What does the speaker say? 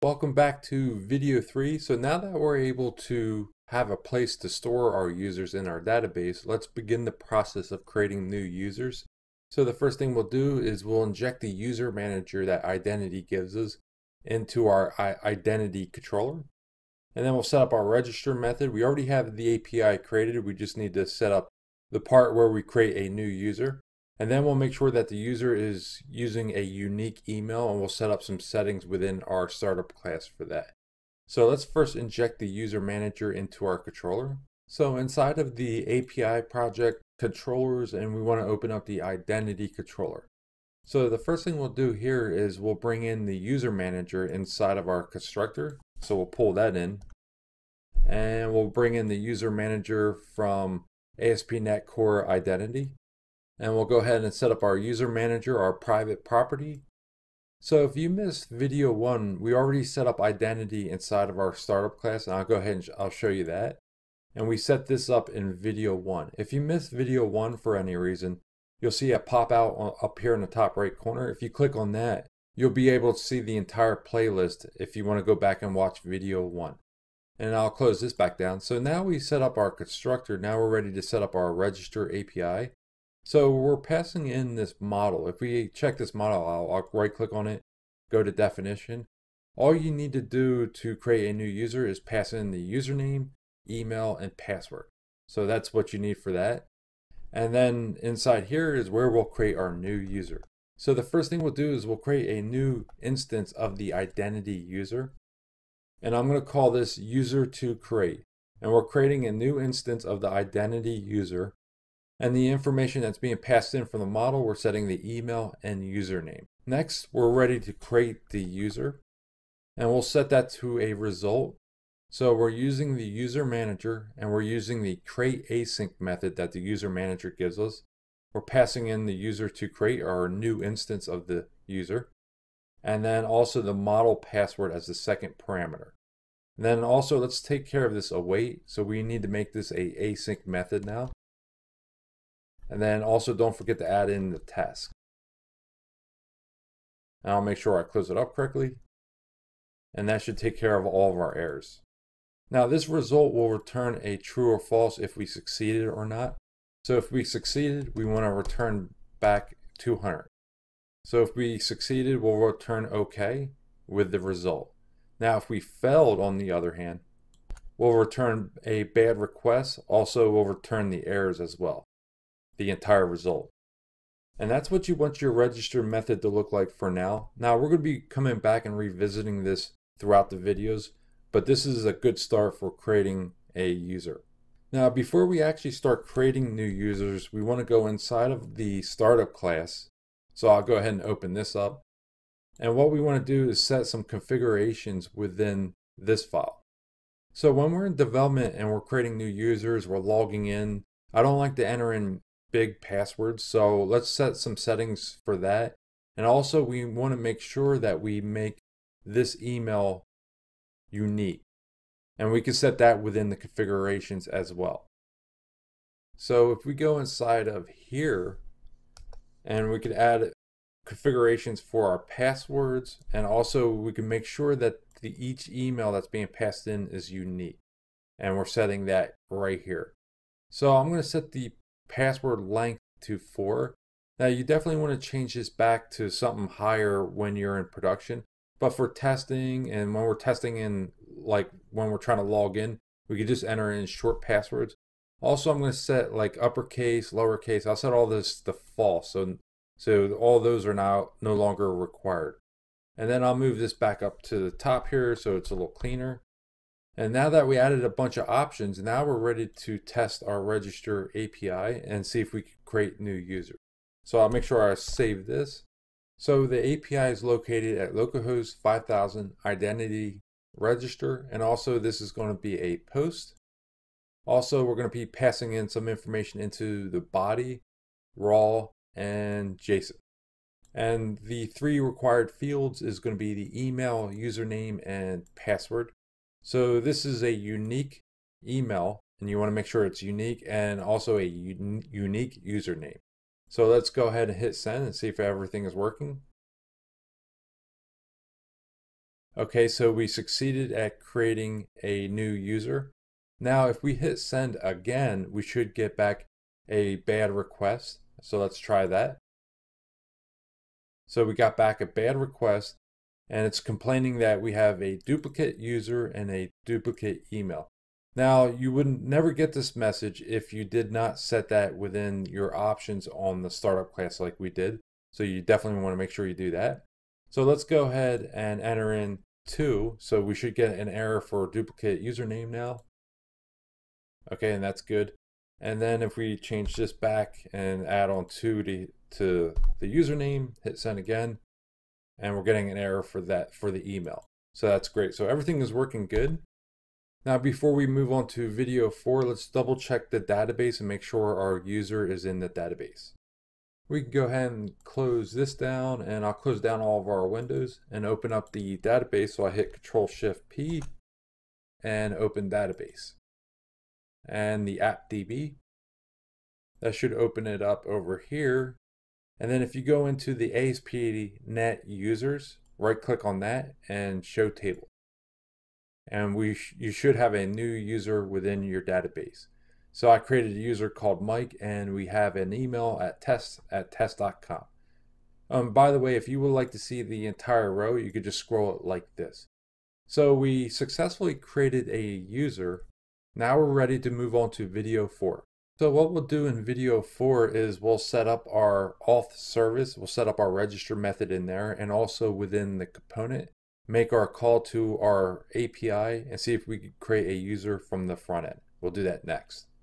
Welcome back to video 3. So now that we're able to have a place to store our users in our database, let's begin the process of creating new users. So the first thing we'll do is we'll inject the user manager that identity gives us into our identity controller. And then we'll set up our register method. We already have the API created. We just need to set up the part where we create a new user. And then we'll make sure that the user is using a unique email, and we'll set up some settings within our startup class for that. So let's first inject the user manager into our controller. So inside of the API project controllers, and we want to open up the identity controller. So the first thing we'll do here is we'll bring in the user manager inside of our constructor. So we'll pull that in, and we'll bring in the user manager from ASP.NET Core Identity. And we'll go ahead and set up our user manager, our private property. So if you missed video 1, we already set up identity inside of our startup class, and I'll go ahead and I'll show you that. And we set this up in video 1. If you missed video 1 for any reason, you'll see a pop out up here in the top right corner. If you click on that, you'll be able to see the entire playlist if you want to go back and watch video 1. And I'll close this back down. So now we set up our constructor. Now we're ready to set up our register API. So we're passing in this model. If we check this model out, I'll right click on it, go to definition. All you need to do to create a new user is pass in the username, email, and password. So that's what you need for that. And then inside here is where we'll create our new user. So the first thing we'll do is we'll create a new instance of the identity user. And I'm going to call this user to create. And we're creating a new instance of the identity user. And the information that's being passed in from the model, we're setting the email and username. Next, we're ready to create the user, and we'll set that to a result. So we're using the user manager, and we're using the create async method that the user manager gives us. We're passing in the user to create, our new instance of the user, and then also the model password as the second parameter. And then also let's take care of this await. So we need to make this a async method now. And then also don't forget to add in the task. And I'll make sure I close it up correctly. And that should take care of all of our errors. Now this result will return a true or false if we succeeded or not. So if we succeeded, we want to return back 200. So if we succeeded, we'll return OK with the result. Now if we failed, on the other hand, we'll return a bad request. Also, we'll return the errors as well. The entire result. And that's what you want your register method to look like for now. Now we're going to be coming back and revisiting this throughout the videos, but this is a good start for creating a user. Now before we actually start creating new users, we want to go inside of the startup class. So I'll go ahead and open this up. And what we want to do is set some configurations within this file. So when we're in development and we're creating new users, we're logging in. I don't like to enter in big passwords, so let's set some settings for that. And also we want to make sure that we make this email unique, and we can set that within the configurations as well. So if we go inside of here, and we can add configurations for our passwords, and also we can make sure that each email that's being passed in is unique, and we're setting that right here. So I'm going to set the password length to 4. Now you definitely want to change this back to something higher when you're in production, but for testing and when we're testing in, like when we're trying to log in, we could just enter in short passwords. Also, I'm going to set like uppercase, lowercase. I'll set all this to false, so all those are now no longer required. And then I'll move this back up to the top here so it's a little cleaner. And now that we added a bunch of options, now we're ready to test our register API and see if we can create new users. So I'll make sure I save this. So the API is located at localhost 5000 identity register. And also this is going to be a post. Also, we're going to be passing in some information into the body, raw, and JSON. And the 3 required fields is going to be the email, username, and password. So this is a unique email, and you want to make sure it's unique, and also a unique username. So let's go ahead and hit send and see if everything is working. Okay, so we succeeded at creating a new user. Now, if we hit send again, we should get back a bad request. So let's try that. So we got back a bad request, and it's complaining that we have a duplicate user and a duplicate email. Now, you would never get this message if you did not set that within your options on the startup class like we did. So you definitely want to make sure you do that. So let's go ahead and enter in 2. So we should get an error for duplicate username now. Okay, and that's good. And then if we change this back and add on 2 to the username, hit send again, and we're getting an error for that, for the email. So that's great. So everything is working good. Now, before we move on to video 4, let's double check the database and make sure our user is in the database. We can go ahead and close this down, and I'll close down all of our windows and open up the database. So I hit Control-Shift-P and open database and the app.db. That should open it up over here. And then if you go into the ASP.NET users, right click on that and show table. And you should have a new user within your database. So I created a user called Mike, and we have an email at test@test.com. By the way, if you would like to see the entire row, you could just scroll it like this. So we successfully created a user. Now we're ready to move on to video 4. So what we'll do in video 4 is we'll set up our auth service, we'll set up our register method in there, and also within the component, make our call to our API and see if we can create a user from the front end. We'll do that next.